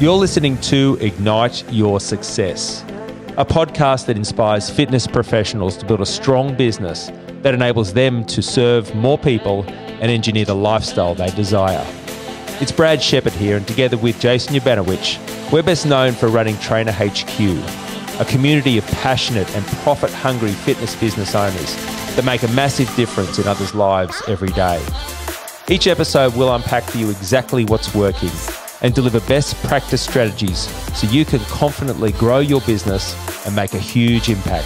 You're listening to Ignite Your Success, a podcast that inspires fitness professionals to build a strong business that enables them to serve more people and engineer the lifestyle they desire. It's Brad Shepard here, and together with Jason Yabanowicz, we're best known for running Trainer HQ, a community of passionate and profit-hungry fitness business owners that make a massive difference in others' lives every day. Each episode will unpack for you exactly what's working and deliver best practice strategies so you can confidently grow your business and make a huge impact.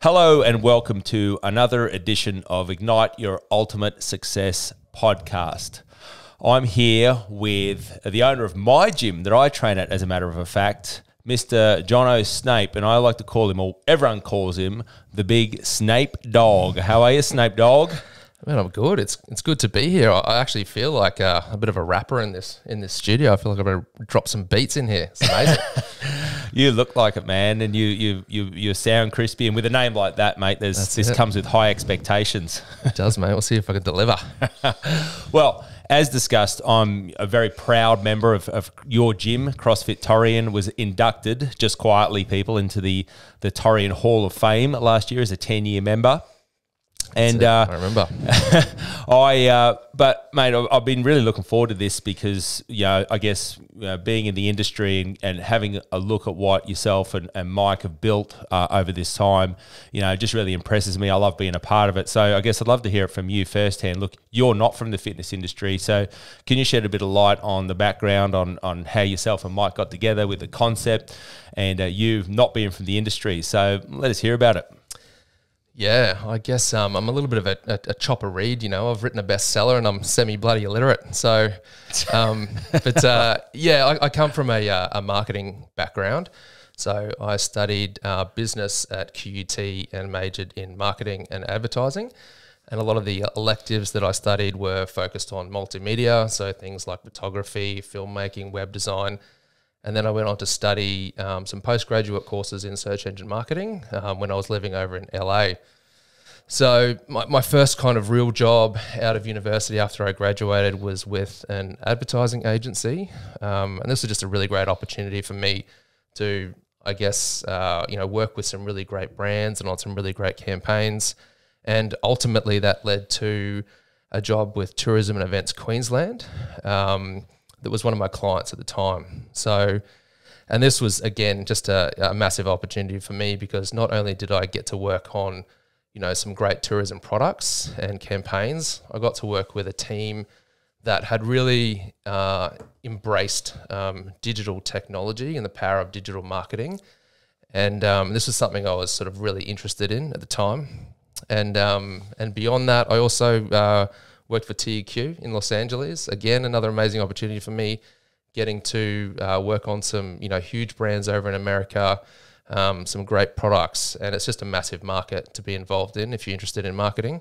Hello and welcome to another edition of Ignite Your Ultimate Success podcast. I'm here with the owner of my gym that I train at, as a matter of fact, Mr. Jono Snape, and I like to call him, or everyone calls him, the big Snape Dog. How are you, Snape Dog? Man, I'm good. It's good to be here. I actually feel like a bit of a rapper in this studio. I feel like I'm going to drop some beats in here. It's amazing. You look like it, man, and you sound crispy. And with a name like that, mate, this comes with high expectations. It does, mate. We'll see if I can deliver. Well, as discussed, I'm a very proud member of your gym. CrossFit Torian was inducted, just quietly, people, into the Torian Hall of Fame last year as a 10-year member. And I remember. But mate, I've been really looking forward to this because, you know, I guess, you know, being in the industry and having a look at what yourself and Mike have built over this time, you know, just really impresses me. I love being a part of it. So I guess I'd love to hear it from you firsthand. Look, you're not from the fitness industry, so can you shed a bit of light on the background on how yourself and Mike got together with the concept, and you not being from the industry? So let us hear about it. Yeah, I guess I'm a little bit of a chopper read, you know. I've written a bestseller and I'm semi-bloody illiterate. So, I come from a marketing background. So I studied business at QUT and majored in marketing and advertising. And a lot of the electives that I studied were focused on multimedia, so things like photography, filmmaking, web design. And then I went on to study some postgraduate courses in search engine marketing when I was living over in LA. So my first kind of real job out of university after I graduated was with an advertising agency. And this was just a really great opportunity for me to, I guess, work with some really great brands and on some really great campaigns. And ultimately that led to a job with Tourism and Events Queensland. That was one of my clients at the time. So, and this was, again, just a massive opportunity for me because not only did I get to work on, you know, some great tourism products and campaigns, I got to work with a team that had really embraced digital technology and the power of digital marketing. And this was something I was sort of really interested in at the time. And beyond that, I also worked for TEQ in Los Angeles. Again, another amazing opportunity for me, getting to work on some, you know, huge brands over in America, some great products. And it's just a massive market to be involved in if you're interested in marketing.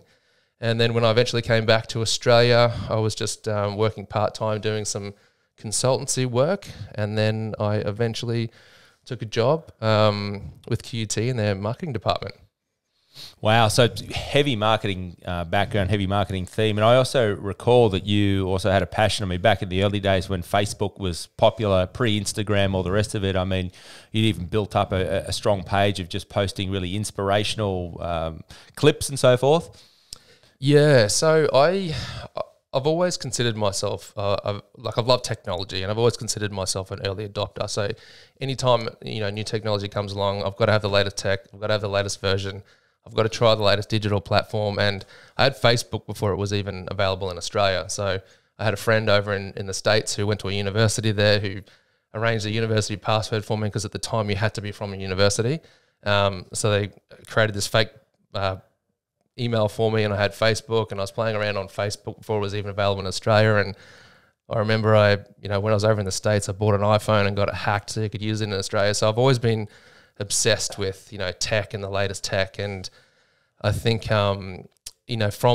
And then when I eventually came back to Australia, I was just working part-time doing some consultancy work. And then I eventually took a job with QUT in their marketing department. Wow, so heavy marketing background, heavy marketing theme. And I also recall that you also had a passion on me back in the early days when Facebook was popular, pre-Instagram, all the rest of it. I mean, you'd even built up a strong page of just posting really inspirational clips and so forth. Yeah, so I've always considered myself, I've loved technology and I've always considered myself an early adopter. So anytime, you know, new technology comes along, I've got to have the latest tech, I've got to have the latest version. I've got to try the latest digital platform. And I had Facebook before it was even available in Australia. So I had a friend over in the States who went to a university there who arranged a university password for me because at the time you had to be from a university. So they created this fake email for me and I had Facebook and I was playing around on Facebook before it was even available in Australia. And I remember when I was over in the States, I bought an iPhone and got it hacked so you could use it in Australia. So I've always been obsessed with, you know, tech and the latest tech. And I think, from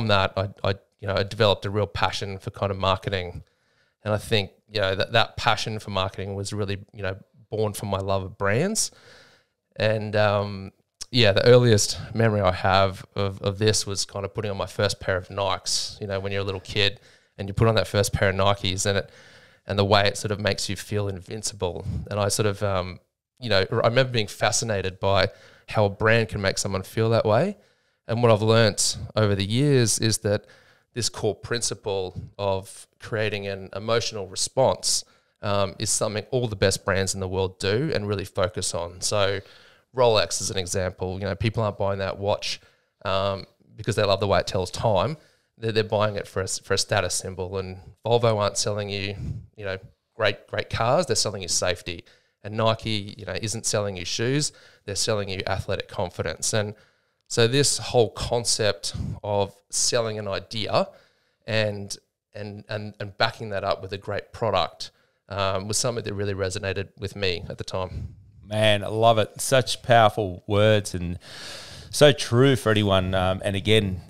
that, I developed a real passion for kind of marketing. And I think, you know, that passion for marketing was really, you know, born from my love of brands. And yeah, the earliest memory I have of this was kind of putting on my first pair of Nikes, you know, when you're a little kid and you put on that first pair of Nikes and it, and the way it sort of makes you feel invincible. And I sort of, you know, I remember being fascinated by how a brand can make someone feel that way. And what I've learnt over the years is that this core principle of creating an emotional response is something all the best brands in the world do and really focus on. So Rolex is an example. You know, people aren't buying that watch because they love the way it tells time. They're buying it for a status symbol. And Volvo aren't selling you, you know, great cars. They're selling you safety. And Nike, you know, isn't selling you shoes. They're selling you athletic confidence. And so this whole concept of selling an idea and backing that up with a great product was something that really resonated with me at the time. Man, I love it. Such powerful words and so true for anyone. And again,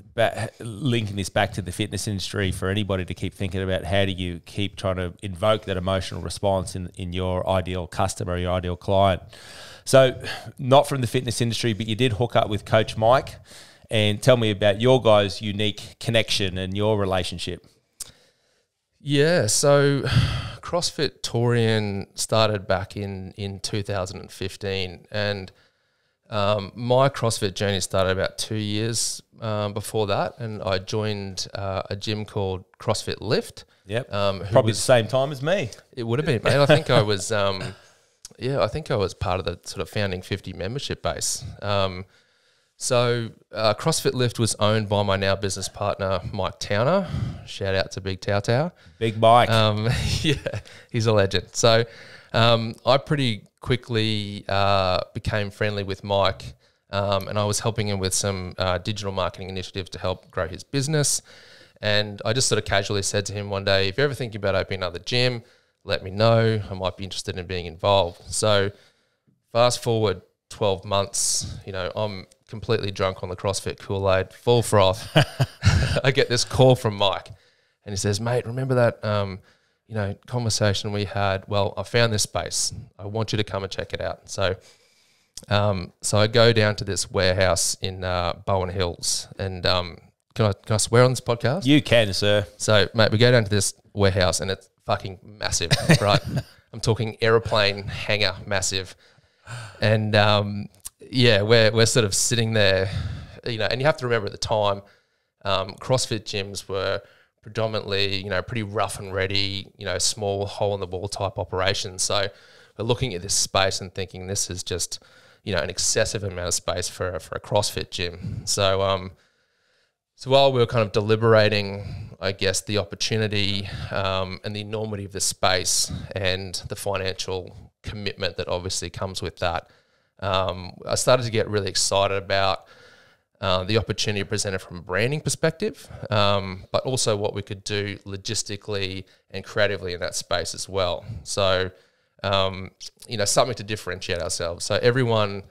linking this back to the fitness industry, for anybody to keep thinking about how do you keep trying to invoke that emotional response in your ideal customer, your ideal client. So not from the fitness industry, but you did hook up with Coach Mike. And tell me about your guys' unique connection and your relationship. Yeah, so CrossFit Torian started back in 2015, and my CrossFit journey started about 2 years before that, and I joined a gym called CrossFit Lift. Yep, probably the same time as me. It would have been, mate. I think I was, yeah, I think I was part of the sort of founding 50 membership base. So CrossFit Lift was owned by my now business partner, Mike Towner. Shout out to Big Tow Tow. Big Mike. Yeah, he's a legend. So I pretty quickly became friendly with Mike, and I was helping him with some digital marketing initiatives to help grow his business. And I just sort of casually said to him one day, if you're ever thinking about opening another gym, let me know. I might be interested in being involved. So fast forward 12 months, you know, I'm completely drunk on the CrossFit Kool-Aid, full froth. I get this call from Mike and he says, mate, remember that, you know, conversation we had? Well, I found this space. I want you to come and check it out. So so I go down to this warehouse in Bowen Hills, and can I swear on this podcast? You can, sir. So, mate, we go down to this warehouse and it's fucking massive, right? I'm talking airplane hangar massive. And yeah, we're sort of sitting there, you know, and you have to remember at the time, CrossFit gyms were predominantly, you know, pretty rough and ready, you know, small hole-in-the-wall type operations. So we're looking at this space and thinking this is just, you know, an excessive amount of space for a CrossFit gym. So so while we were kind of deliberating, I guess, the opportunity and the enormity of the space and the financial commitment that obviously comes with that, I started to get really excited about the opportunity presented from a branding perspective, but also what we could do logistically and creatively in that space as well. So, you know, something to differentiate ourselves. So everyone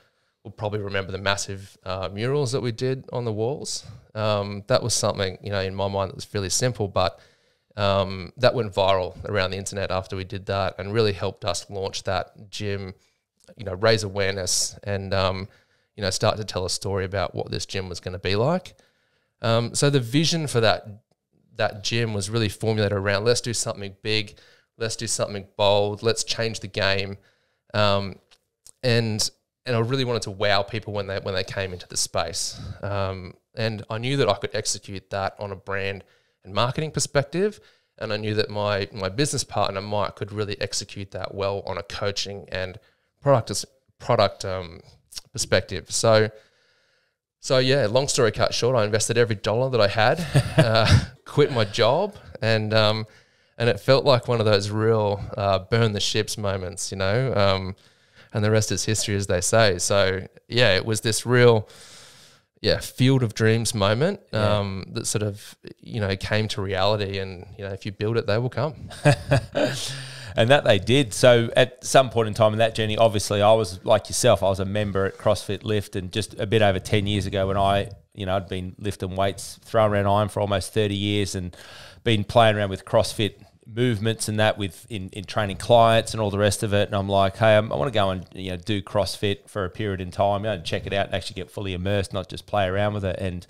will probably remember the massive murals that we did on the walls. That was something, you know, in my mind that was fairly simple, but that went viral around the internet after we did that and really helped us launch that gym, you know, raise awareness and, you know, start to tell a story about what this gym was going to be like. So the vision for that gym was really formulated around, let's do something big, let's do something bold, let's change the game. And I really wanted to wow people when they came into the space. And I knew that I could execute that on a brand and marketing perspective. And I knew that my business partner, Mike, could really execute that well on a coaching and product perspective. So yeah, long story cut short, I invested every dollar that I had, quit my job, and it felt like one of those real burn the ships moments, you know, and the rest is history, as they say. So yeah, it was this real field of dreams moment that sort of, you know, came to reality, and, you know, if you build it, they will come. And that they did. So at some point in time in that journey, obviously I was like yourself, I was a member at CrossFit Lift, and just a bit over 10 years ago when I, you know, I'd been lifting weights, throwing around iron for almost 30 years and been playing around with CrossFit movements and that with in training clients and all the rest of it. And I'm like, hey, I want to go and do CrossFit for a period in time and check it out and actually get fully immersed, not just play around with it. And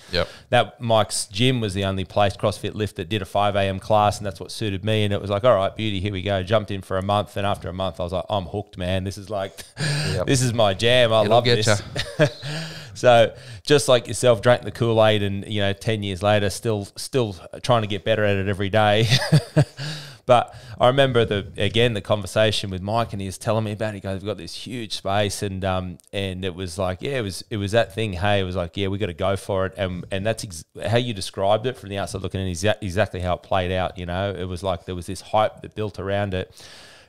that Mike's gym was the only place, CrossFit Lift, that did a 5 a.m. class, and that's what suited me. And it was like, all right, beauty, here we go. Jumped in for a month, and after a month, I was like, I'm hooked, man. This is like, this is my jam. I love this. So just like yourself, drank the Kool-Aid, and 10 years later, still trying to get better at it every day. But I remember the conversation with Mike, and he was telling me about it. He goes, we've got this huge space, and it was like, it was that thing. Hey, it was like, yeah, we got to go for it, and that's how you described it from the outside looking in, exactly how it played out. It was like there was this hype that built around it.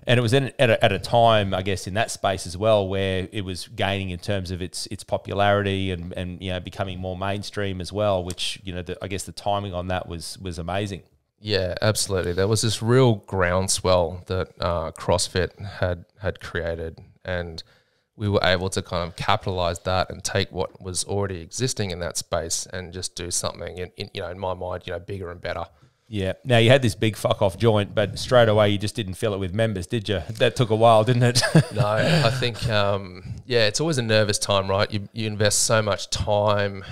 And it was at a time, I guess, in that space as well, where it was gaining in terms of its popularity and becoming more mainstream as well, which I guess the timing on that was amazing. Yeah, absolutely. There was this real groundswell that CrossFit had created, and we were able to kind of capitalize that and take what was already existing in that space and just do something in my mind, bigger and better. Yeah. Now, you had this big fuck-off joint, but straight away you just didn't fill it with members, did you? That took a while, didn't it? No, I think, it's always a nervous time, right? You invest so much time,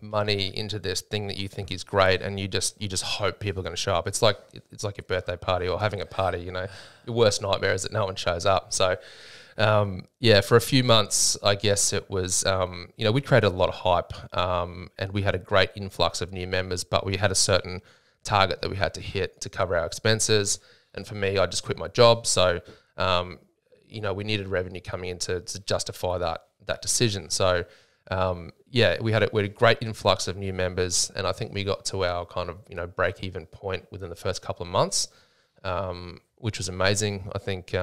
money into this thing that you think is great, and you just hope people are going to show up. It's like your birthday party or having a party, Your worst nightmare is that no one shows up. So, for a few months, I guess it was, we created a lot of hype, and we had a great influx of new members, but we had a certain target that we had to hit to cover our expenses. And for me, I just quit my job, so we needed revenue coming in to justify that decision. So we had a great influx of new members, and I think we got to our kind of break even point within the first couple of months, which was amazing. I think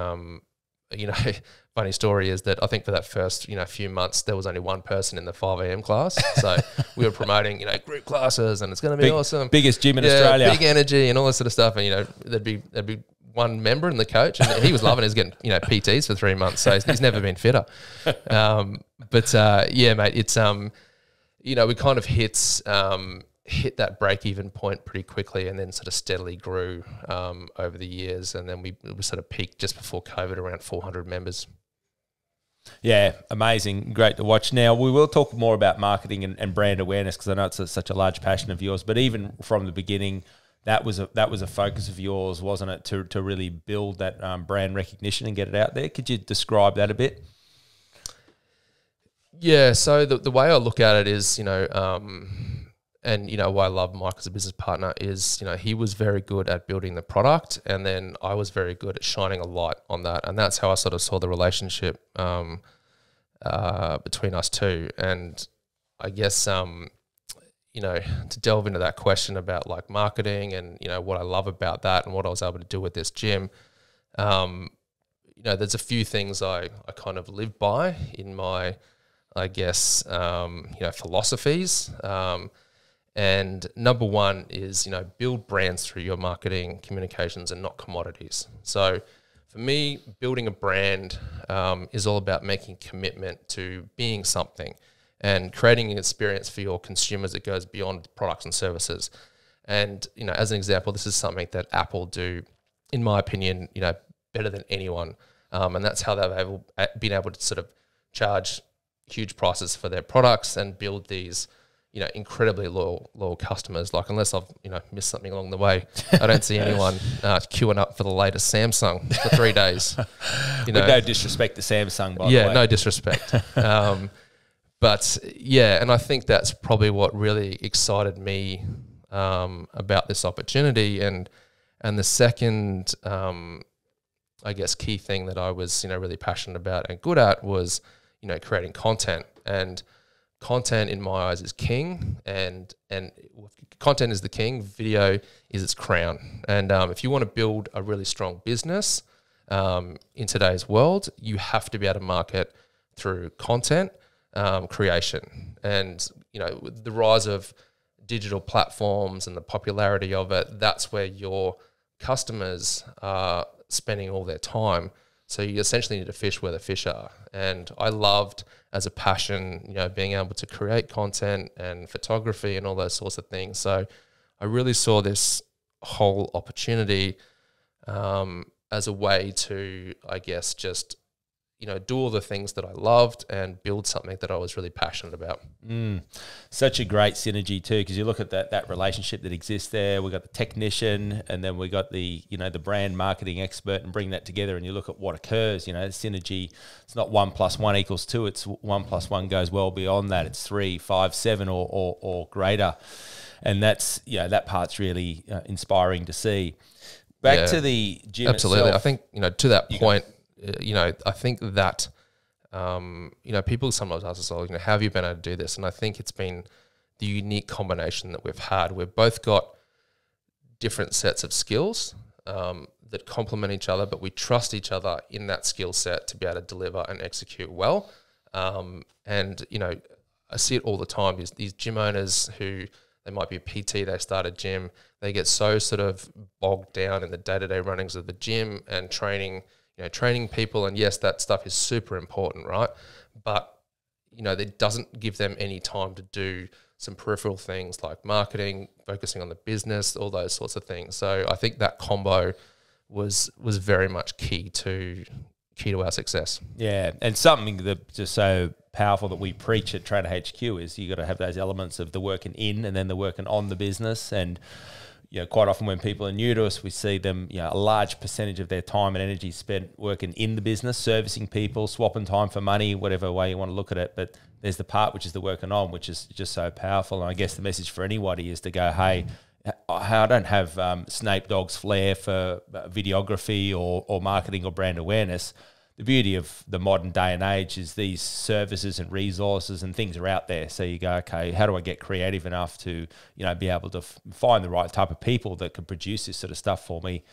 funny story is that I think for that first few months there was only one person in the 5 a.m. class, so we were promoting group classes and it's going to be awesome, biggest gym in Australia, big energy and all this sort of stuff, and there'd be one member and the coach, and he was loving it. He was getting PTs for 3 months, so he's never been fitter. Mate, it's we kind of hit that break-even point pretty quickly, and then sort of steadily grew over the years, and then we sort of peaked just before COVID around 400 members. Yeah, amazing. Great to watch. Now, we will talk more about marketing and brand awareness, because I know it's such a large passion of yours, but even from the beginning, that was a focus of yours, wasn't it, to really build that brand recognition and get it out there? Could you describe that a bit? Yeah, so the way I look at it is, why I love Mike as a business partner is, he was very good at building the product, and then I was very good at shining a light on that. And that's how I sort of saw the relationship between us two. And I guess, to delve into that question about like marketing and, what I love about that and what I was able to do with this gym, there's a few things I kind of live by in my, I guess, philosophies. And number one is, build brands through your marketing communications and not commodities. So for me, building a brand is all about making a commitment to being something and creating an experience for your consumers that goes beyond products and services. And, as an example, this is something that Apple do, in my opinion, better than anyone. And that's how they've been able to sort of charge huge prices for their products and build these incredibly loyal customers. Like, unless I've missed something along the way, I don't see anyone queuing up for the latest Samsung for 3 days. With no disrespect to Samsung, by the way. Yeah, no disrespect. But yeah, and I think that's probably what really excited me about this opportunity. And the second, key thing that I was really passionate about and good at was creating content. And content, in my eyes, is king, and content is the king. Video is its crown. And if you want to build a really strong business in today's world, you have to be able to market through content creation. And with the rise of digital platforms and the popularity of it, that's where your customers are spending all their time. So you essentially need to fish where the fish are. And I loved, as a passion, being able to create content and photography and all those sorts of things. So I really saw this whole opportunity as a way to, I guess, just, you know, do all the things that I loved and build something that I was really passionate about. Mm. Such a great synergy too, because you look at that relationship that exists there. We've got the technician, and then we got the, you know, the brand marketing expert, and bring that together and you look at what occurs. You know, synergy, it's not 1 + 1 = 2, it's 1 + 1 goes well beyond that. It's 3, 5, 7 or greater. And that's, you know, that part's really inspiring to see. Back to the gym absolutely. Itself. I think, you know, to that point, you know, I think that, you know, people sometimes ask us, you know, how have you been able to do this? And I think it's been the unique combination that we've had. We've both got different sets of skills that complement each other, but we trust each other in that skill set to be able to deliver and execute well. And, you know, I see it all the time. These gym owners who, they might be a PT, they start a gym, they get so sort of bogged down in the day-to-day runnings of the gym and training, you know, training people, and yes, that stuff is super important, right? But, you know, it doesn't give them any time to do some peripheral things like marketing, focusing on the business, all those sorts of things. So I think that combo was very much key to our success. Yeah, and something that just so powerful that we preach at Trainer HQ is you got to have those elements of the working in and then the working on the business. And you know, quite often when people are new to us, we see them, you know, a large percentage of their time and energy spent working in the business, servicing people, swapping time for money, whatever way you want to look at it. But there's the part which is the working on, which is just so powerful. And I guess the message for anybody is to go, hey, I don't have Snape Dogg's flair for videography or marketing or brand awareness. The beauty of the modern day and age is these services and resources and things are out there. So you go, okay, how do I get creative enough to, you know, be able to find the right type of people that can produce this sort of stuff for me?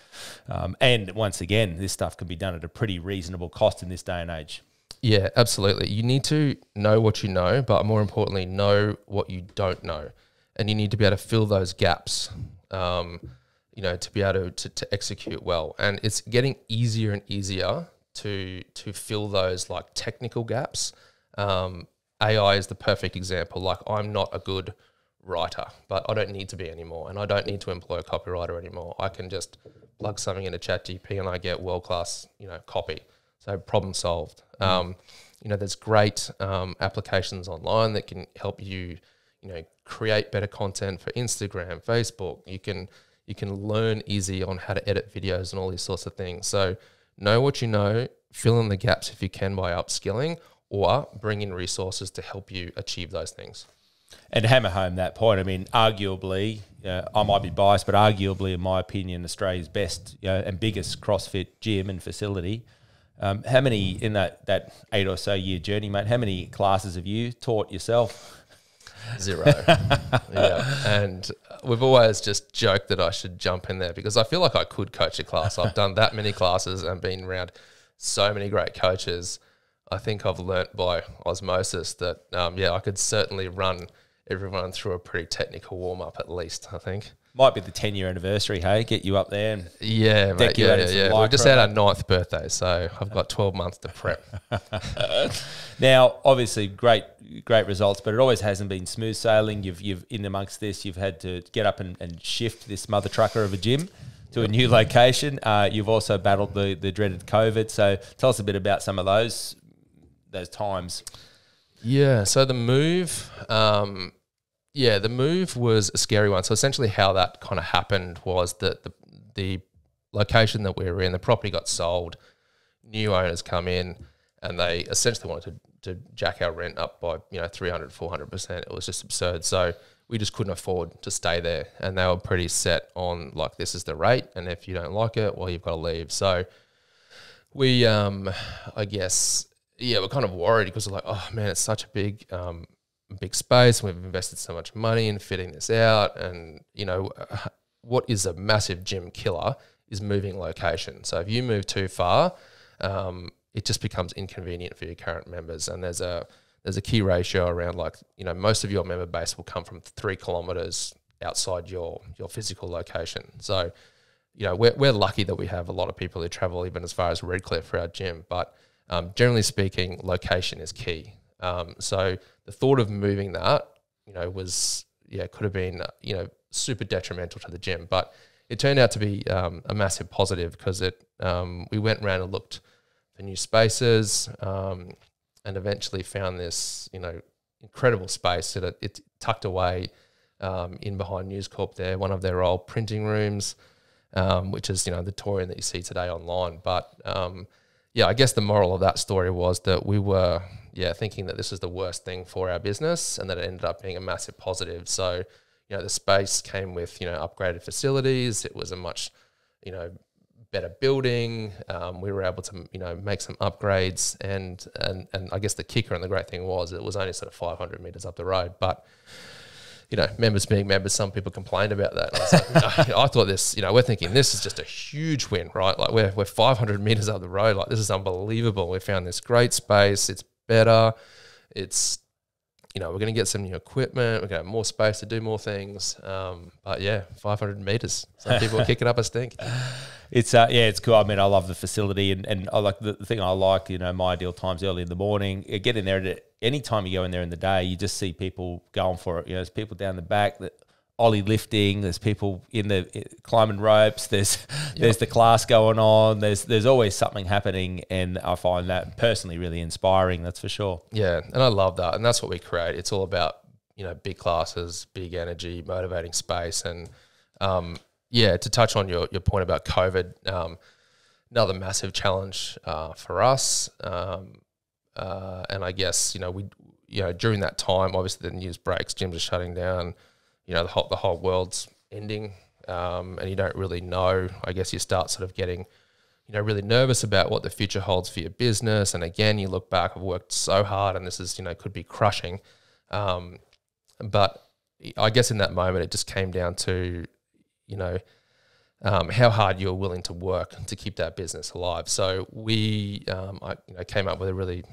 And once again, this stuff can be done at a pretty reasonable cost in this day and age. Yeah, absolutely. You need to know what you know, but more importantly, know what you don't know. And you need to be able to fill those gaps, you know, to be able to execute well. And it's getting easier and easier to fill those like technical gaps. AI is the perfect example. Like, I'm not a good writer, but I don't need to be anymore, and I don't need to employ a copywriter anymore. I can just plug something into ChatGPT and I get world-class, you know, copy. So problem solved. You know, there's great applications online that can help you, you know, create better content for Instagram, Facebook. You can learn easy on how to edit videos and all these sorts of things. So know what you know, fill in the gaps if you can by upskilling, or bring in resources to help you achieve those things. And to hammer home that point, I mean, arguably, I might be biased, but arguably, in my opinion, Australia's best, you know, and biggest CrossFit gym and facility. How many, in that 8 or so year journey, mate, how many classes have you taught yourself? 0. Yeah. And we've always just joked that I should jump in there because I feel like I could coach a class. I've done that many classes and been around so many great coaches. I think I've learnt by osmosis that, yeah, I could certainly run everyone through a pretty technical warm-up at least, I think. Might be the 10-year anniversary, hey? Get you up there. And yeah, mate. Yeah. We just had our 9th birthday, so I've got 12 months to prep. Now, obviously, great results, but it always hasn't been smooth sailing. You've in amongst this, you've had to get up and shift this mother trucker of a gym to a new location. You've also battled the dreaded COVID. So tell us a bit about some of those times. Yeah. So the move. Yeah, the move was a scary one. So essentially how that kind of happened was that the location that we were in, the property got sold, new owners come in, and they essentially wanted to jack our rent up by, you know, 300, 400%. It was just absurd. So we just couldn't afford to stay there. And they were pretty set on, like, this is the rate, and if you don't like it, well, you've got to leave. So we, I guess, yeah, we're kind of worried because we're like, oh, man, it's such a big space, and we've invested so much money in fitting this out. And, you know, what is a massive gym killer is moving location. So if you move too far, it just becomes inconvenient for your current members. And there's a key ratio around, like, you know, most of your member base will come from 3 kilometres outside your physical location. So, you know, we're lucky that we have a lot of people who travel even as far as Redcliffe for our gym. But generally speaking, location is key. So the thought of moving that, you know, was, yeah, could have been, you know, super detrimental to the gym, but it turned out to be a massive positive, because it we went around and looked for new spaces and eventually found this, you know, incredible space that it's tucked away in behind News Corp there, one of their old printing rooms, which is, you know, the Torian that you see today online. But yeah, I guess the moral of that story was that we were, yeah, thinking that this is the worst thing for our business, and that it ended up being a massive positive. So, you know, the space came with, you know, upgraded facilities. It was a much, you know, better building. We were able to, you know, make some upgrades, and I guess the kicker and the great thing was it was only sort of 500 metres up the road. But, you know, members being members, some people complained about that. I was like, I thought this, you know, we're thinking this is just a huge win, right? Like we're 500 metres up the road. Like this is unbelievable. We found this great space. It's better. It's, you know, we're going to get some new equipment. We've got more space to do more things. But yeah, 500 metres. Some people are kicking up a stink. It's yeah, it's cool. I mean, I love the facility, and I like the thing I like, you know, my ideal time's early in the morning. You get in there at any time you go in there in the day, you just see people going for it. You know, there's people down the back that ollie lifting. There's people in the climbing ropes. There's there's the class going on. There's always something happening, and I find that personally really inspiring. That's for sure. Yeah, and I love that, and that's what we create. It's all about, you know, big classes, big energy, motivating space, and yeah, to touch on your point about COVID, another massive challenge for us, and I guess, you know, during that time, obviously the news breaks, gyms are shutting down, you know, the whole world's ending, and you don't really know. I guess you start sort of getting, you know, really nervous about what the future holds for your business, and again, you look back, I've worked so hard, and this is, you know, could be crushing, but I guess in that moment, it just came down to, you know, how hard you're willing to work to keep that business alive. So we I came up with a really,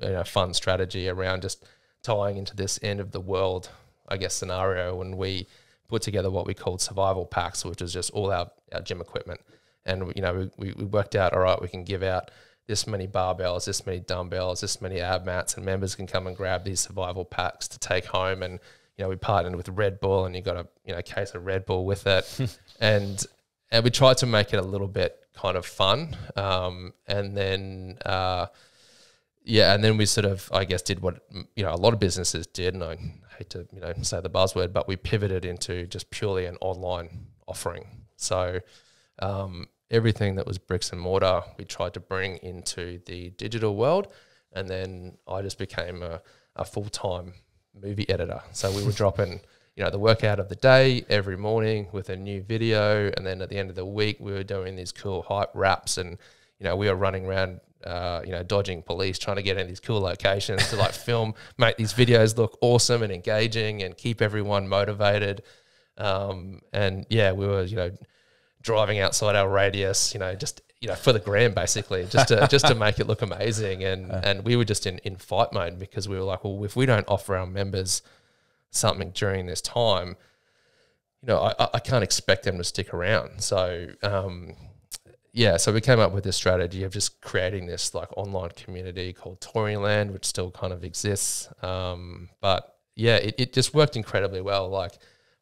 you know, fun strategy around just tying into this end of the world, I guess, scenario, and we put together what we called survival packs, which is just all our gym equipment. And, you know, we worked out, all right, we can give out this many barbells, this many dumbbells, this many ab mats, and members can come and grab these survival packs to take home. And, you know, we partnered with Red Bull, and you got a, you know, case of Red Bull with it, and we tried to make it a little bit kind of fun, and then yeah, and then we sort of, I guess, did what, you know, a lot of businesses did, and I hate to, you know, say the buzzword, but we pivoted into just purely an online offering. So everything that was bricks and mortar, we tried to bring into the digital world, and then I just became a full-time movie editor. So we were dropping, you know, the workout of the day every morning with a new video, and then at the end of the week we were doing these cool hype wraps, and, you know, we were running around, you know, dodging police, trying to get in these cool locations to like film, make these videos look awesome and engaging and keep everyone motivated. And yeah, we were, you know, driving outside our radius, you know, just, you know, for the gram, basically, just to make it look amazing. And we were just in fight mode, because we were like, well, if we don't offer our members something during this time, you know, I can't expect them to stick around. So, yeah, so we came up with this strategy of just creating this like online community called Toryland, which still kind of exists. But yeah, it just worked incredibly well. Like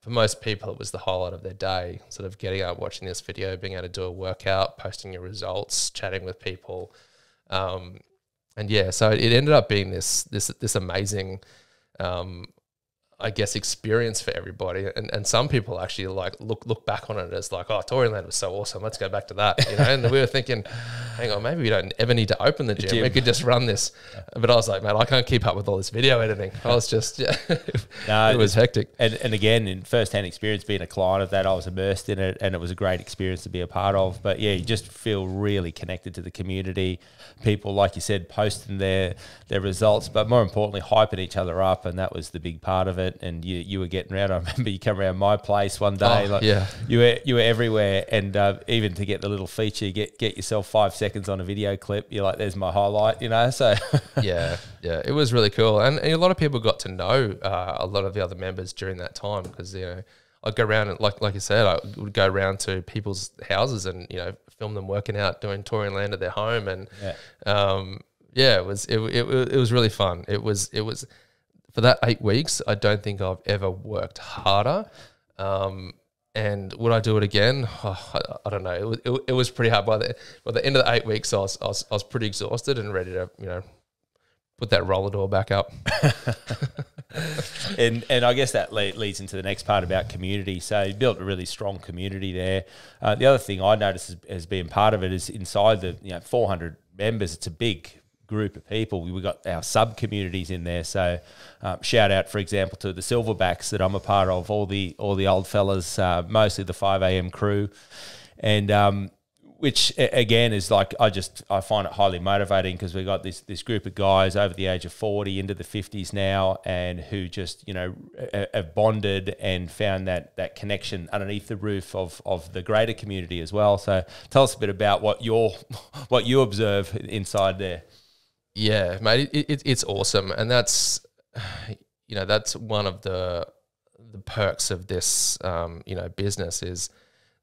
for most people, it was the highlight of their day, sort of getting up, watching this video, being able to do a workout, posting your results, chatting with people. And yeah, so it ended up being this amazing, I guess, experience for everybody, and some people actually like look back on it as like, oh, Toryland was so awesome, let's go back to that, you know. And we were thinking, hang on, maybe we don't ever need to open the gym. We could just run this. But I was like, man, I can't keep up with all this video editing. I was just, yeah, no, it was hectic. And again, in first-hand experience, being a client of that, I was immersed in it, and it was a great experience to be a part of. But yeah, you just feel really connected to the community. People, like you said, posting their results, but more importantly, hyping each other up, and that was the big part of it. And you were getting around. I remember you come around my place one day, oh, like yeah, you were everywhere. And even to get the little feature, you get yourself 5 seconds on a video clip. You're like, there's my highlight, you know. So yeah, it was really cool. And a lot of people got to know a lot of the other members during that time, because, you know, I'd go around and like I said, I would go around to people's houses and, you know, film them working out, doing Toryland at their home, and yeah, it was really fun. It was. For that 8 weeks, I don't think I've ever worked harder And would I do it again? Oh, I don't know. It was pretty hard. By the end of the 8 weeks, I was pretty exhausted and ready to, you know, put that roller door back up. And I guess that leads into the next part about community. So you built a really strong community there. The other thing I noticed as being part of it is inside the 400 members, it's a big group of people. We've got our sub-communities in there. So shout out, for example, to the Silverbacks that I'm a part of, all the old fellas, mostly the 5am crew. And which, again, is like I find it highly motivating because we've got this group of guys over the age of 40 into the 50s now, and who just, you know, have bonded and found that connection underneath the roof of the greater community as well. So tell us a bit about what you observe inside there. Yeah, mate, it's awesome, and that's, you know, that's one of the perks of this, you know, business is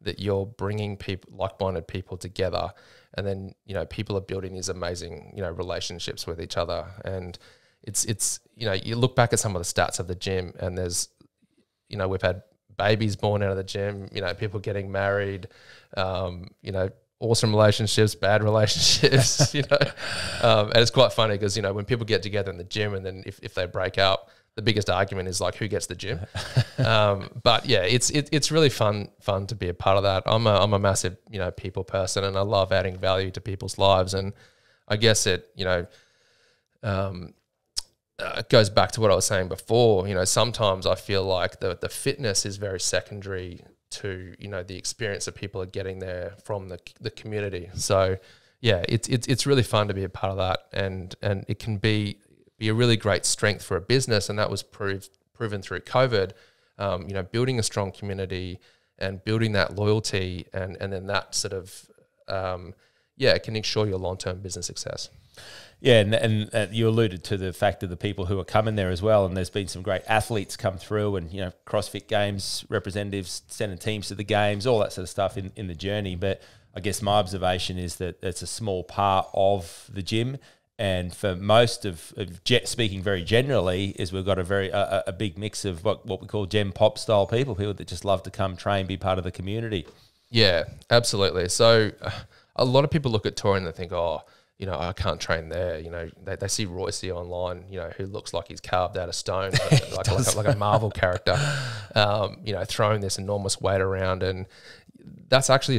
that you're bringing people, like-minded people together, and then, you know, people are building these amazing, you know, relationships with each other, and it's you know, you look back at some of the stats of the gym, and there's, you know, we've had babies born out of the gym, you know, people getting married, you know, awesome relationships, bad relationships, you know. And it's quite funny because, you know, when people get together in the gym and then if they break up, the biggest argument is like who gets the gym. But yeah, it's really fun to be a part of that. I'm a massive, you know, people person, and I love adding value to people's lives. And I guess it, you know, it goes back to what I was saying before. You know, sometimes I feel like the fitness is very secondary to, you know, the experience that people are getting there from the community. So yeah, it's really fun to be a part of that, and it can be a really great strength for a business, and that was proven through COVID. You know, building a strong community and building that loyalty, and then that sort of yeah, it can ensure your long-term business success. Yeah, and you alluded to the fact of the people who are coming there as well, and there's been some great athletes come through, and, you know, CrossFit Games representatives sending teams to the games, all that sort of stuff in the journey. But I guess my observation is that it's a small part of the gym, and for most of speaking very generally, is we've got a big mix of what we call gem pop style people that just love to come train, be part of the community. Yeah, absolutely. So a lot of people look at Torian and they think, oh, you know, I can't train there. You know, they see Royce online, you know, who looks like he's carved out of stone, like a Marvel character, you know, throwing this enormous weight around. And that's actually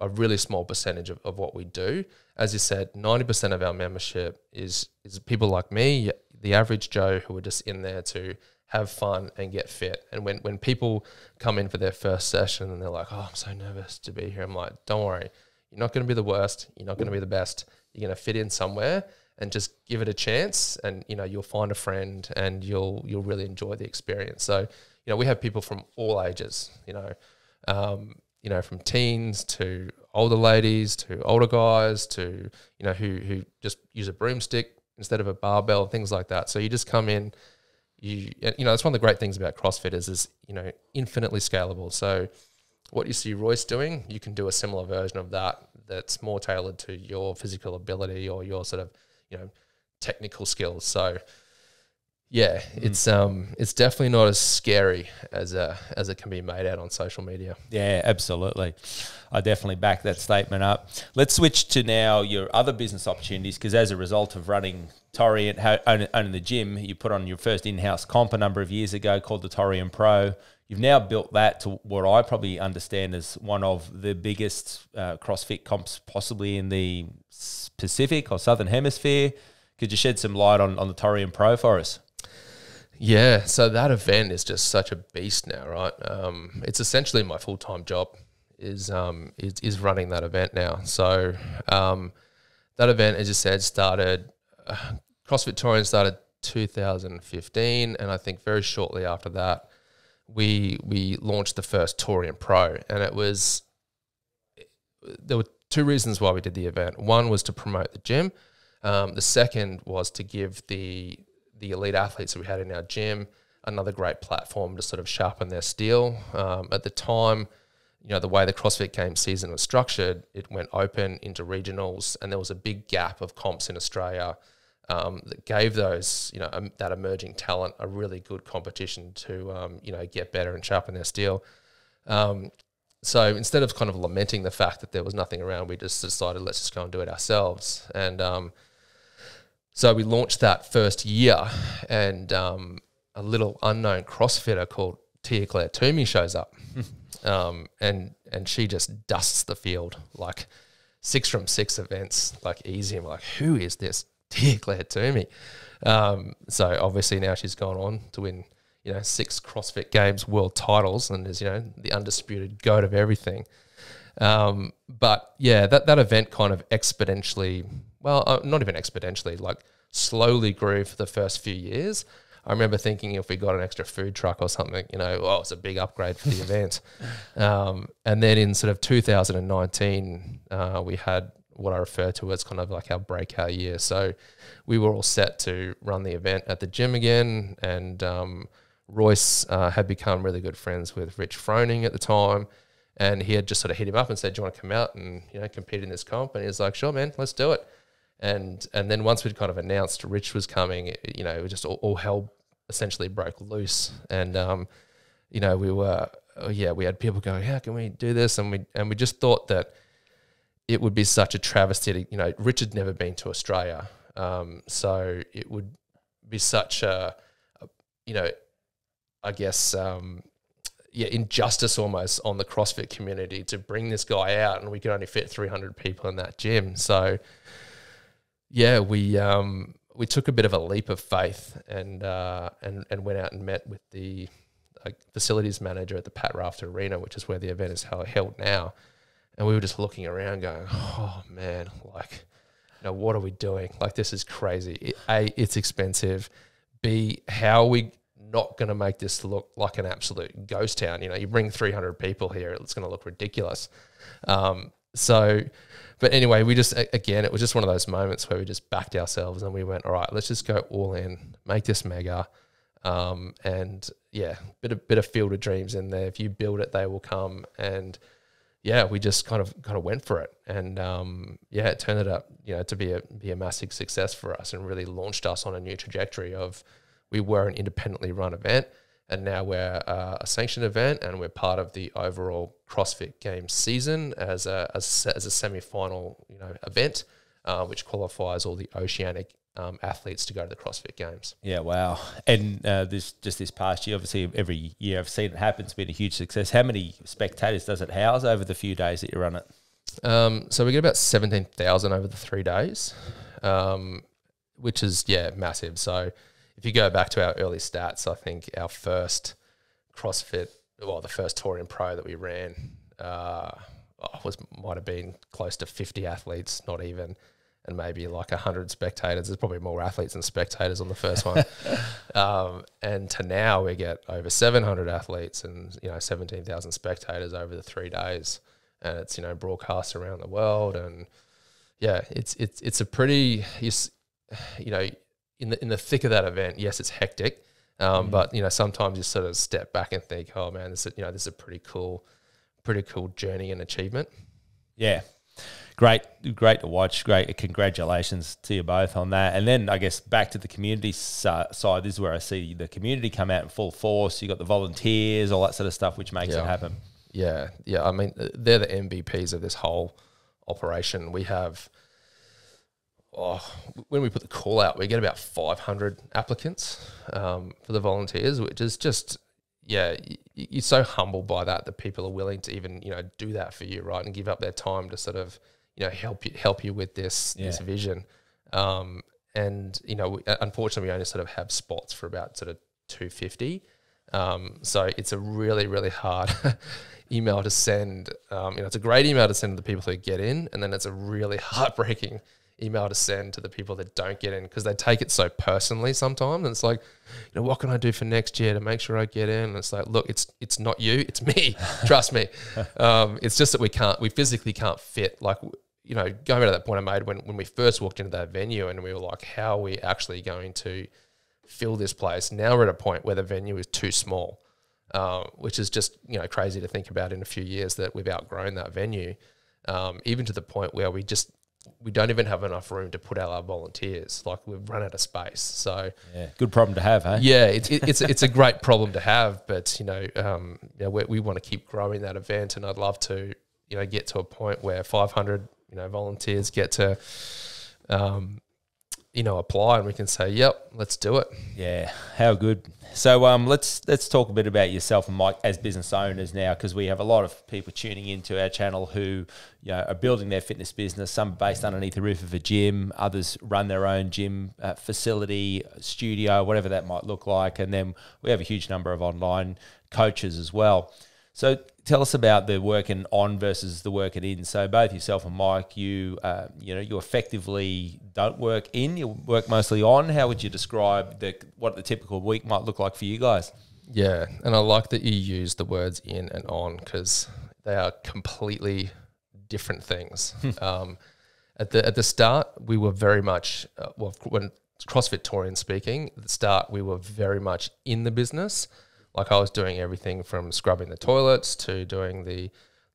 a really small percentage of what we do. As you said, 90% of our membership is people like me, the average Joe, who are just in there to have fun and get fit. And when people come in for their first session and they're like, oh, I'm so nervous to be here, I'm like, don't worry. You're not going to be the worst. You're not going to be the best. You're going to fit in somewhere, and just give it a chance. And, you know, you'll find a friend, and you'll really enjoy the experience. So, you know, we have people from all ages, you know, from teens to older ladies to older guys to, you know, who just use a broomstick instead of a barbell, things like that. So you just come in, you know, that's one of the great things about CrossFit is, you know, infinitely scalable. So what you see Royce doing, you can do a similar version of that that's more tailored to your physical ability or your sort of, you know, technical skills. So yeah, it's definitely not as scary as it can be made out on social media. Yeah, absolutely. I definitely back that statement up. Let's switch to now your other business opportunities, because as a result of running Torian, owning the gym, you put on your first in-house comp a number of years ago called the Torian Pro. You've now built that to what I probably understand as one of the biggest CrossFit comps possibly in the Pacific or Southern Hemisphere. Could you shed some light on the Torian Pro for us? Yeah, so that event is just such a beast now, right? It's essentially my full-time job is running that event now. So that event, as you said, started CrossFit Torian started 2015, and I think very shortly after that, we launched the first Torian Pro, and there were two reasons why we did the event. One was to promote the gym. The second was to give the elite athletes that we had in our gym another great platform to sort of sharpen their steel. At the time, you know, the way the CrossFit Games season was structured, it went open into regionals, and there was a big gap of comps in Australia that gave those, you know, that emerging talent a really good competition to, you know, get better and sharpen their steel. So instead of kind of lamenting the fact that there was nothing around, we just decided let's just go and do it ourselves. And so we launched that first year, and a little unknown CrossFitter called Tia Claire Toomey shows up. And she just dusts the field, like 6 from 6 events, like easy. I'm like, who is this Tia Claire Toomey? So obviously now she's gone on to win, you know, 6 CrossFit Games world titles and is, you know, the undisputed goat of everything. But yeah, that event kind of exponentially, well, not even exponentially, like slowly grew for the first few years. I remember thinking if we got an extra food truck or something, you know, oh, it's a big upgrade for the event. And then in sort of 2019, we had what I refer to as kind of like our breakout year. So we were all set to run the event at the gym again, and Royce had become really good friends with Rich Froning at the time, and he had just sort of hit him up and said, do you want to come out and, you know, compete in this comp? And he was like, sure, man, let's do it. And then once we'd kind of announced Rich was coming, you know, just all hell essentially broke loose. And, you know, we were, yeah, we had people going, how can we do this? And we just thought that it would be such a travesty to, you know, Rich had never been to Australia. So it would be such a you know, I guess, yeah, injustice almost on the CrossFit community to bring this guy out, and we could only fit 300 people in that gym. So, yeah, we took a bit of a leap of faith and went out and met with the facilities manager at the Pat Rafter Arena, which is where the event is held now. And we were just looking around going, oh, man, like, you know, what are we doing? Like, this is crazy. A, it's expensive. B, how are we not going to make this look like an absolute ghost town? You know, you bring 300 people here, it's going to look ridiculous. So, but anyway, we just, again, it was just one of those moments where we just backed ourselves and we went, all right, let's just go all in, make this mega. And yeah, bit of field of dreams in there. If you build it, they will come. And yeah, we just kind of went for it. And yeah, it turned it up, you know, to be a massive success for us, and really launched us on a new trajectory of, we were an independently run event, and now we're a sanctioned event, and we're part of the overall CrossFit Games season as a semi-final, you know, event, which qualifies all the Oceanic athletes to go to the CrossFit Games. Yeah, wow. And this past year, obviously every year I've seen it happen, it's been a huge success. How many spectators does it house over the few days that you run it? So we get about 17,000 over the 3 days, which is, yeah, massive. So if you go back to our early stats, I think our first CrossFit, well, the first Torian Pro that we ran might have been close to 50 athletes, not even, and maybe like 100 spectators. There's probably more athletes than spectators on the first one. And to now we get over 700 athletes and, you know, 17,000 spectators over the 3 days. And it's, you know, broadcast around the world. And, yeah, it's a pretty, you know, in the thick of that event, yes, it's hectic, but, you know, sometimes you sort of step back and think, oh man, this is, you know, this is a pretty cool journey and achievement. Yeah, great to watch. Great, congratulations to you both on that. And then I guess back to the community side, this is where I see the community come out in full force. You got the volunteers, all that sort of stuff, which makes it happen. Yeah. I mean, they're the MVPs of this whole operation. We have. Oh, when we put the call out, we get about 500 applicants for the volunteers, which is just, yeah, you're so humbled by that people are willing to even, you know, do that for you, right, and give up their time to sort of, you know, help you with this vision. And, you know, unfortunately, we only sort of have spots for about sort of 250. So it's a really, really hard email to send. You know, it's a great email to send to the people who get in, and then it's a really heartbreaking email to send to the people that don't get in, because they take it so personally sometimes. And it's like, you know, what can I do for next year to make sure I get in? And it's like, look, it's not you, it's me. Trust me. It's just that we physically can't fit. Like, you know, going back to that point I made when we first walked into that venue and we were like, how are we actually going to fill this place? Now we're at a point where the venue is too small, which is just, you know, crazy to think about in a few years that we've outgrown that venue, even to the point where we just we don't even have enough room to put out our volunteers. Like, we've run out of space. So yeah, good problem to have, hey? Yeah, it's a great problem to have. But you know, we want to keep growing that event, and I'd love to, you know, get to a point where 500, you know, volunteers get to, you know, apply, and we can say, yep, let's do it. Yeah, how good. So let's talk a bit about yourself and Mike as business owners now, because we have a lot of people tuning into our channel who, you know, are building their fitness business, some based underneath the roof of a gym, others run their own gym facility, studio, whatever that might look like. And then we have a huge number of online coaches as well. So tell us about the working on versus the working in. So both yourself and Mike, you know, you effectively don't work in; you work mostly on. How would you describe what the typical week might look like for you guys? Yeah, and I like that you use the words in and on, because they are completely different things. At the start, we were very much well, when CrossFit Torian speaking, at the start we were very much in the business. Like, I was doing everything from scrubbing the toilets to doing the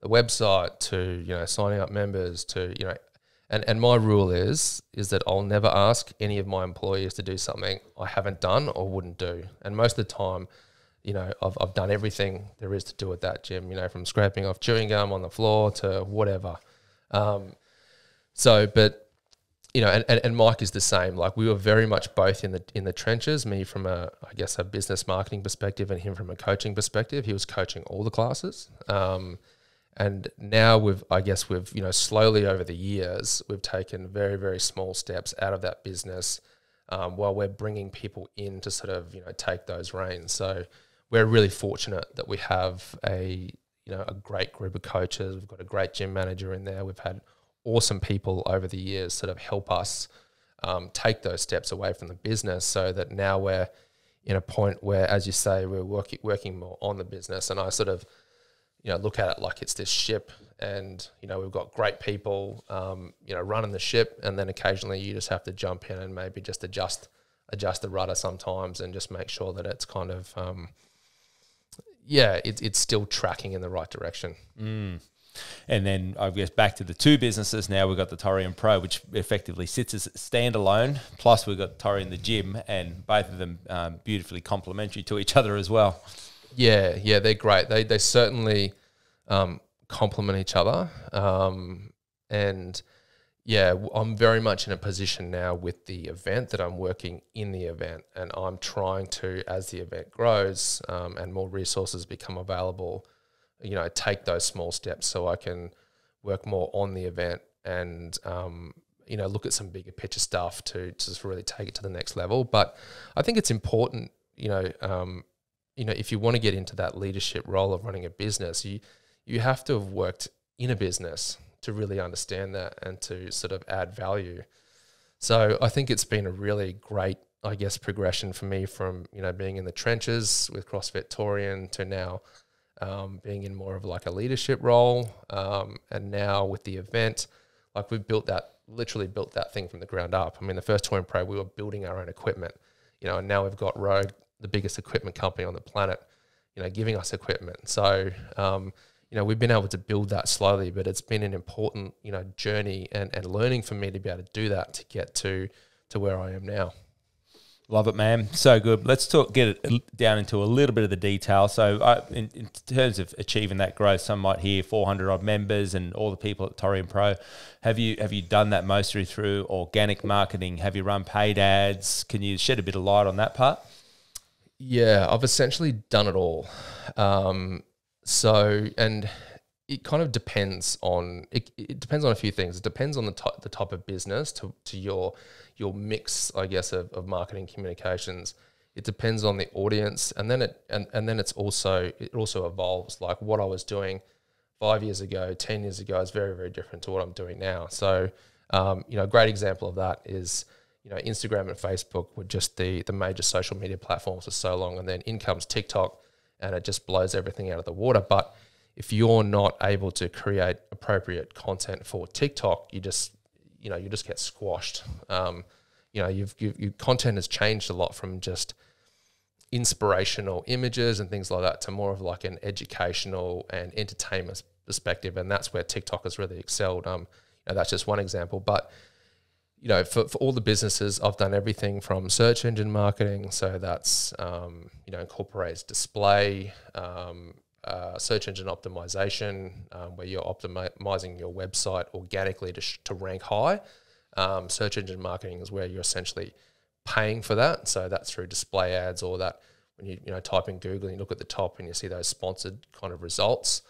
website to, you know, signing up members to, you know, and my rule is that I'll never ask any of my employees to do something I haven't done or wouldn't do. And most of the time, you know, I've done everything there is to do at that gym, you know, from scraping off chewing gum on the floor to whatever. So, but, you know, and Mike is the same. Like, we were very much both in the trenches, me from I guess a business marketing perspective and him from a coaching perspective. He was coaching all the classes. And now I guess we've, you know, slowly over the years, we've taken very, very small steps out of that business while we're bringing people in to sort of, you know, take those reins. So we're really fortunate that we have a great group of coaches. We've got a great gym manager in there. We've had awesome people over the years sort of help us take those steps away from the business, so that now we're in a point where, as you say, we're working more on the business. And I sort of, you know, look at it like it's this ship, and, you know, we've got great people, you know, running the ship, and then occasionally you just have to jump in and maybe just adjust the rudder sometimes, and just make sure that it's kind of, yeah, it's still tracking in the right direction. Mm. And then I guess back to the two businesses now. We've got the Torian Pro, which effectively sits as standalone, plus we've got Torian the gym, and both of them beautifully complementary to each other as well. Yeah, yeah, they're great. They certainly complement each other. And yeah, I'm very much in a position now with the event that I'm working in the event, and I'm trying to, as the event grows and more resources become available, you know, take those small steps so I can work more on the event and, you know, look at some bigger picture stuff to just really take it to the next level. But I think it's important, you know, if you want to get into that leadership role of running a business, you have to have worked in a business to really understand that and to sort of add value. So I think it's been a really great, I guess, progression for me from, you know, being in the trenches with CrossFit Torian to now being in more of like a leadership role, and now with the event, like, we've built that, literally built that thing from the ground up. I mean, the first Torian Pro, we were building our own equipment, you know, and now we've got Rogue, the biggest equipment company on the planet, you know, giving us equipment. So, you know, we've been able to build that slowly, but it's been an important, you know, journey and learning for me to be able to do that to get to where I am now. Love it, man. So good. Let's get it down into a little bit of the detail. So in terms of achieving that growth, some might hear 400-odd members and all the people at Torian Pro. Have you done that mostly through organic marketing? Have you run paid ads? Can you shed a bit of light on that part? Yeah, I've essentially done it all. So, and it kind of depends on, it depends on a few things. It depends on the type of business, to your mix, I guess, of marketing communications. It depends on the audience, and then it also evolves. Like, what I was doing 5 years ago, 10 years ago is very, very different to what I'm doing now. So, you know, a great example of that is, you know, Instagram and Facebook were just the major social media platforms for so long, and then in comes TikTok, and it just blows everything out of the water. But if you're not able to create appropriate content for TikTok, you just get squashed. You know, your content has changed a lot from just inspirational images and things like that to more of like an educational and entertainment perspective, and that's where TikTok has really excelled. You know, that's just one example. But you know, for all the businesses, I've done everything from search engine marketing. So that's you know, incorporates display, search engine optimization, where you're optimizing your website organically to rank high. Search engine marketing is where you're essentially paying for that. So that's through display ads, or that when you type in Google and you look at the top and you see those sponsored kind of results.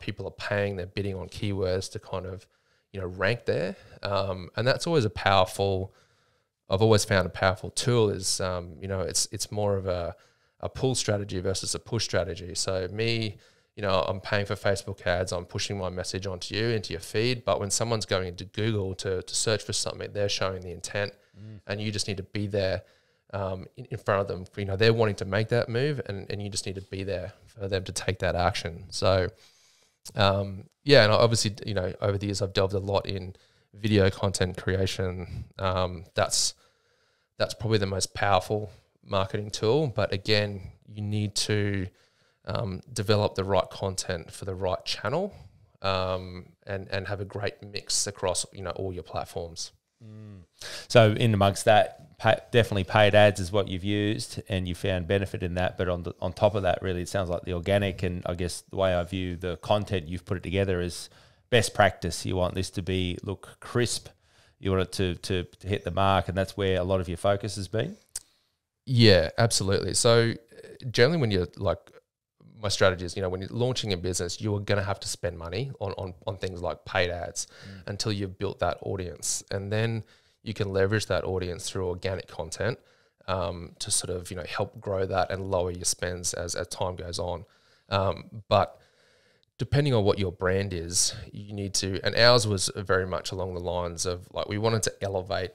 People are paying, they're bidding on keywords to kind of rank there, and that's always a powerful. I've always found a powerful tool is you know, it's more of a pull strategy versus a push strategy. So me, I'm paying for Facebook ads, I'm pushing my message onto you, into your feed, but when someone's going into Google to search for something, they're showing the intent, and you just need to be there in front of them. They're wanting to make that move, and you just need to be there for them to take that action. So yeah, and obviously, over the years I've delved a lot in video content creation. That's probably the most powerful marketing tool, but again, you need to develop the right content for the right channel, and have a great mix across all your platforms. So in amongst that, definitely paid ads is what you've used and you found benefit in that, but on top of that, really, it sounds like the organic, and I guess the way I view the content you've put it together is best practice. You want this to look crisp, you want it to hit the mark, and that's where a lot of your focus has been. Yeah, absolutely. So generally when you're like, my strategy is, when you're launching a business, you are going to have to spend money on things like paid ads until you've built that audience. And then you can leverage that audience through organic content to sort of, help grow that and lower your spends as time goes on. But depending on what your brand is, you need to, and ours was very much along the lines of like, we wanted to elevate,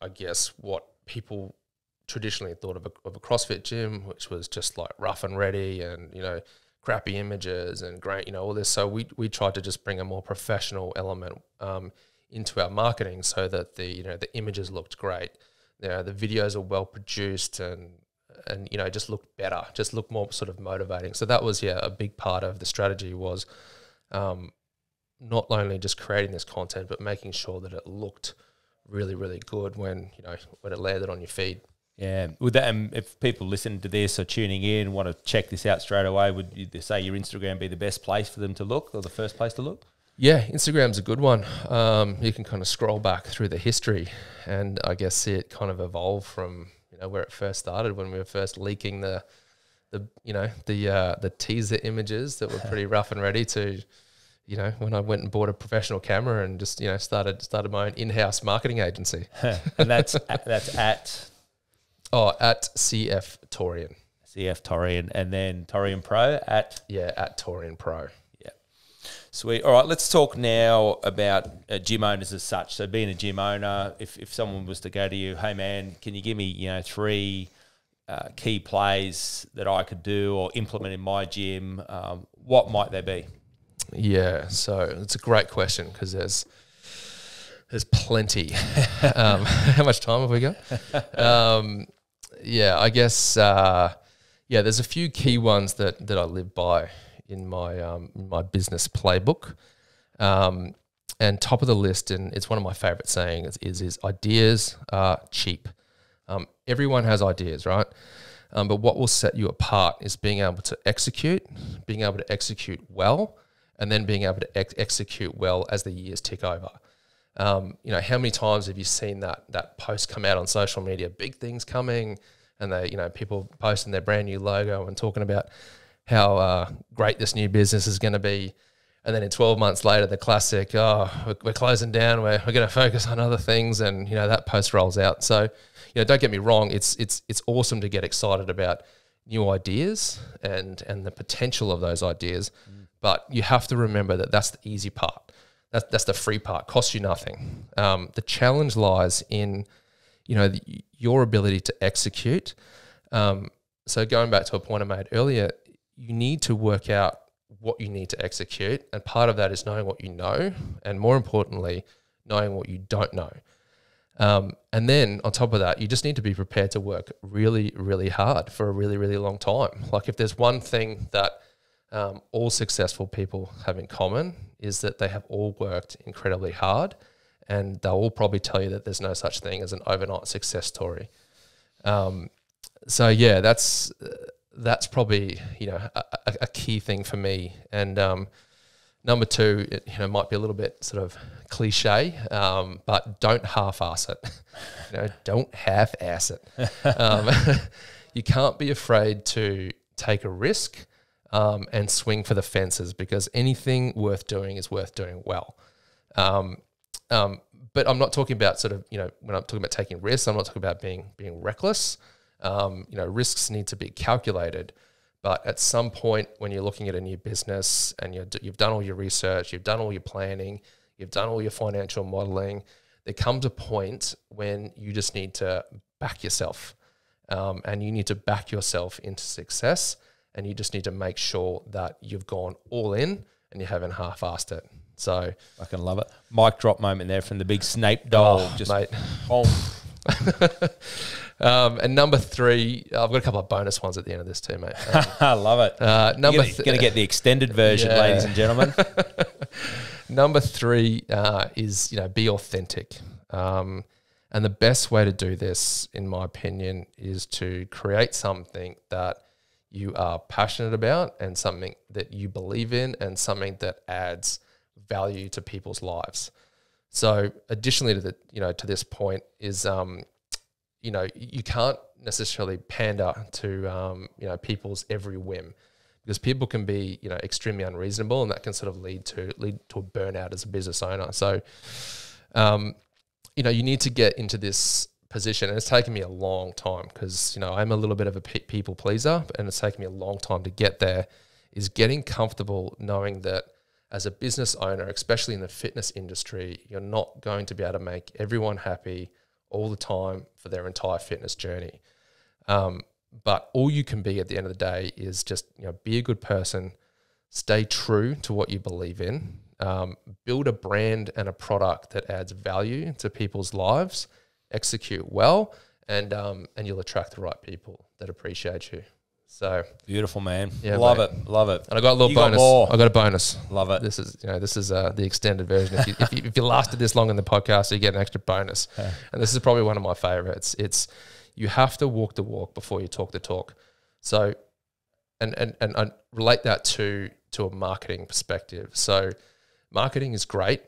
I guess, what people traditionally thought of a CrossFit gym, which was just like rough and ready and, crappy images and great, all this. So we tried to just bring a more professional element into our marketing so that the, the images looked great. The videos are well produced and just looked better, just looked more sort of motivating. So that was, yeah, a big part of the strategy was not only just creating this content, but making sure that it looked really, really good when, when it landed on your feed. Yeah, would that, and if people listen to this or tuning in, want to check this out straight away, would you say your Instagram be the best place for them to look, or the first place to look? Yeah, Instagram's a good one. You can kind of scroll back through the history and I guess see it kind of evolve from where it first started, when we were first leaking the teaser images that were pretty rough and ready, to when I went and bought a professional camera and just started my own in-house marketing agency. And that's at. Oh, at CF Torian. CF Torian. And then Torian Pro at? Yeah, at Torian Pro. Yeah. Sweet. All right, let's talk now about gym owners as such. So being a gym owner, if someone was to go to you, hey, man, can you give me, 3 key plays that I could do or implement in my gym, what might they be? Yeah, so it's a great question because there's plenty. How much time have we got? Yeah, I guess, yeah, there's a few key ones that I live by in my business playbook. And top of the list, and it's one of my favourite sayings, is ideas are cheap. Everyone has ideas, right? But what will set you apart is being able to execute well, and then being able to execute well as the years tick over. How many times have you seen that post come out on social media, big things coming, and they, people posting their brand new logo and talking about how great this new business is going to be, and then in 12 months later, the classic, oh, we're closing down, we're going to focus on other things, and that post rolls out. So, don't get me wrong, it's awesome to get excited about new ideas and the potential of those ideas, but you have to remember that that's the easy part. That's the free part, costs you nothing. The challenge lies in, your ability to execute. So going back to a point I made earlier, you need to work out what you need to execute, and part of that is knowing what you know, and more importantly, knowing what you don't know. And then on top of that, you just need to be prepared to work really, really hard for a really, really long time. Like if there's one thing that all successful people have in common is that they have all worked incredibly hard, and they'll all probably tell you that there's no such thing as an overnight success story. So yeah, that's probably, you know, a key thing for me. And number two, it, you know, might be a little bit sort of cliche, but don't half-ass it. You know, don't half-ass it. You can't be afraid to take a risk and swing for the fences, because anything worth doing is worth doing well. But I'm not talking about sort of, you know, when I'm talking about taking risks, I'm not talking about being reckless. You know, risks need to be calculated. But at some point when you're looking at a new business and you've done all your research, you've done all your planning, you've done all your financial modeling, there comes a point when you just need to back yourself, and you need to back yourself into success, and you just need to make sure that you've gone all in and you haven't half-assed it. So I can love it. Mic drop moment there from the big Snape doll. Oh, just mate. And number three, I've got a couple of bonus ones at the end of this too, mate. I love it. You're going to get the extended version, yeah, ladies and gentlemen. Number three is, you know, be authentic. And the best way to do this, in my opinion, is to create something that you are passionate about and something that you believe in and something that adds value to people's lives. So additionally to the, you know, to this point is, you know, you can't necessarily pander to, you know, people's every whim, because people can be, you know, extremely unreasonable, and that can sort of lead to a burnout as a business owner. So, you know, you need to get into this position, and it's taken me a long time, because, you know, I'm a little bit of a people pleaser, and it's taken me a long time to get there, is getting comfortable knowing that as a business owner, especially in the fitness industry, you're not going to be able to make everyone happy all the time for their entire fitness journey. But all you can be at the end of the day is just, you know, be a good person, stay true to what you believe in, build a brand and a product that adds value to people's lives, execute well, and you'll attract the right people that appreciate you. So beautiful, man. Yeah, love it. And I got a little bonus. I got a bonus. Love it. This is, you know, this is the extended version. If you lasted this long in the podcast, you get an extra bonus. Okay. And this is probably one of my favorites. It's you have to walk the walk before you talk the talk. So, and I relate that to a marketing perspective. So, marketing is great,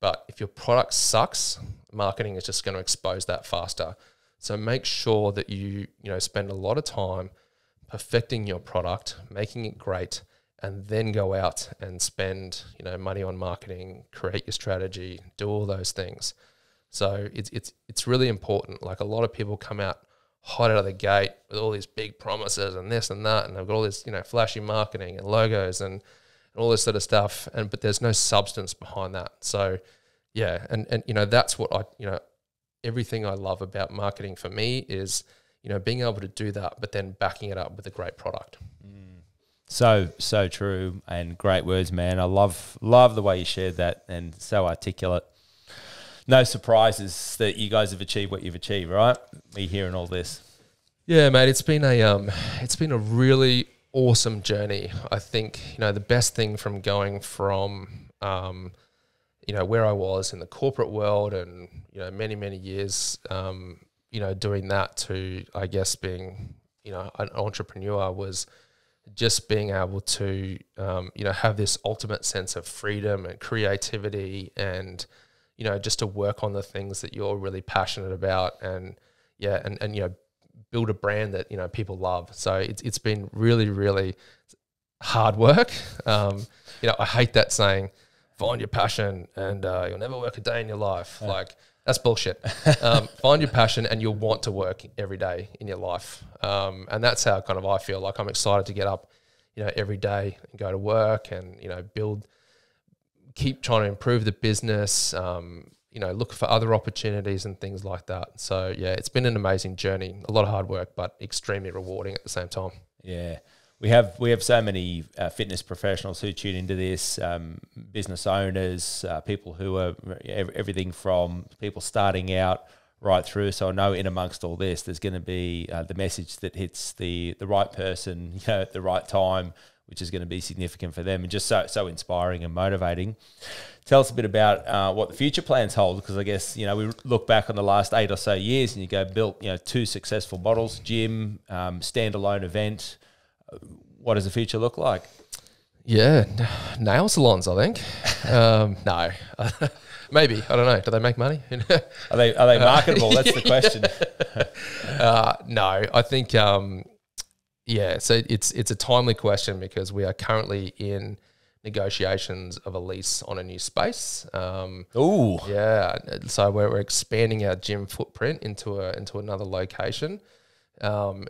but if your product sucks, marketing is just going to expose that faster. So make sure that you know, spend a lot of time perfecting your product, making it great, and then go out and spend, you know, money on marketing, create your strategy, do all those things. So it's really important. Like, a lot of people come out hot out of the gate with all these big promises and this and that, and they've got all this, you know, flashy marketing and logos and all this sort of stuff, but there's no substance behind that. So yeah, and you know, that's what I, you know, everything I love about marketing for me is, you know, being able to do that, but then backing it up with a great product. Mm. So true, and great words, man. I love the way you shared that, and so articulate. No surprises that you guys have achieved what you've achieved, right? Me hearing all this. Yeah, mate. It's been a really awesome journey. I think, you know, the best thing from going from you know, where I was in the corporate world, and, you know, many years you know, doing that, to, I guess, being, you know, an entrepreneur, was just being able to, you know, have this ultimate sense of freedom and creativity, and, you know, just to work on the things that you're really passionate about, and yeah, and you know, build a brand that, you know, people love. So it's been really hard work. You know, I hate that saying, find your passion and you'll never work a day in your life. Yeah. Like, that's bullshit. Find your passion and you'll want to work every day in your life. And that's how kind of I feel. Like, I'm excited to get up, you know, every day and go to work, and, you know, keep trying to improve the business, you know, look for other opportunities and things like that. So yeah, it's been an amazing journey, a lot of hard work, but extremely rewarding at the same time. Yeah. We have so many fitness professionals who tune into this, business owners, people who are everything from people starting out right through. So I know in amongst all this, there's going to be the message that hits the right person, you know, at the right time which is going to be significant for them and just so inspiring and motivating. Tell us a bit about what the future plans hold, because I guess, you know, we look back on the last 8 or so years and you go built, you know, 2 successful models, gym, standalone event. What does the future look like? Yeah, nail salons, I think. No, maybe, I don't know. Do they make money? Are they marketable? That's the question. Yeah. No, I think, yeah, so it's a timely question because we are currently in negotiations of a lease on a new space. Ooh, yeah. So we're expanding our gym footprint into another location.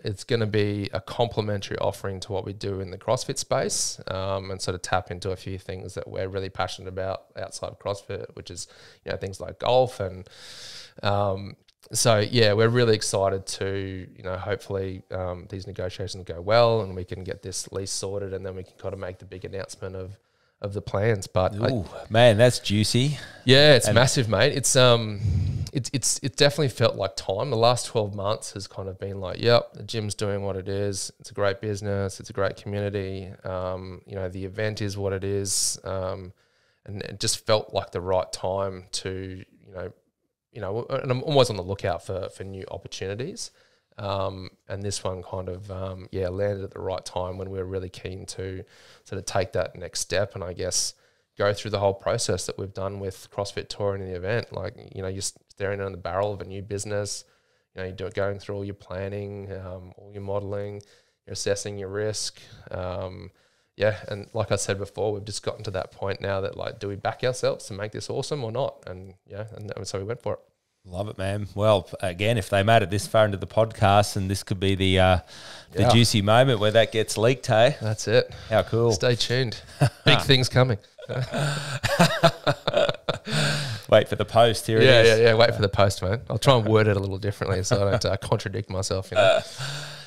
It's going to be a complementary offering to what we do in the CrossFit space, and sort of tap into a few things that we're really passionate about outside of CrossFit, which is, you know, things like golf. And so, yeah, we're really excited to, you know, hopefully these negotiations go well and we can get this lease sorted, and then we can kind of make the big announcement of the plans. But ooh, man, that's juicy. Yeah, it's massive, mate. It's definitely felt like time. The last 12 months has kind of been like, yep, the gym's doing what it is. It's a great business. It's a great community. You know, the event is what it is. And it just felt like the right time to, you know, and I'm always on the lookout for new opportunities. And this one kind of, yeah, landed at the right time when we were really keen to sort of take that next step. And I guess go through the whole process that we've done with CrossFit Torian and the event. Like, you know, you're staring down the barrel of a new business. You know, you're going through all your planning, all your modelling, you're assessing your risk. Yeah, and like I said before, we've just gotten to that point now that, like, do we back ourselves to make this awesome or not? And, yeah, and so we went for it. Love it, man. Well, again, if they made it this far into the podcast, and this could be the juicy moment where that gets leaked, hey? That's it. How cool. Stay tuned. Big things coming. Wait for the post. Here it is. Yeah. Wait for the post, man. I'll try and word it a little differently so I don't contradict myself. You know?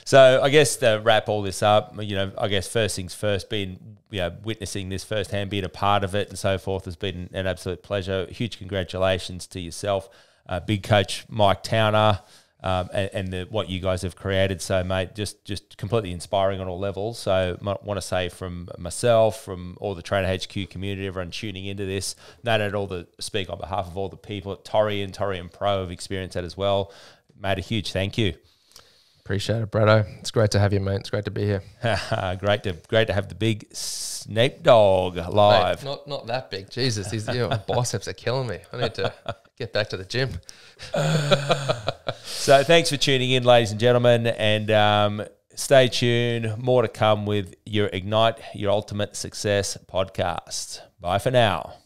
So I guess to wrap all this up, you know, I guess first things first, being, you know, witnessing this firsthand, being a part of it and so forth has been an absolute pleasure. Huge congratulations to yourself. Big coach Mike Towner, and what you guys have created. So, mate, just completely inspiring on all levels. So I want to say from myself, from all the Trainer HQ community, everyone tuning into this, not at all to speak on behalf of all the people at Torian Pro have experienced that as well. Mate, a huge thank you. Appreciate it, Bretto. It's great to have you, mate. It's great to be here. Great to have the big Snape Dog live. Mate, not that big. Jesus, these biceps are killing me. I need to get back to the gym. So thanks for tuning in, ladies and gentlemen, and stay tuned. More to come with your Ignite Your Ultimate Success podcast. Bye for now.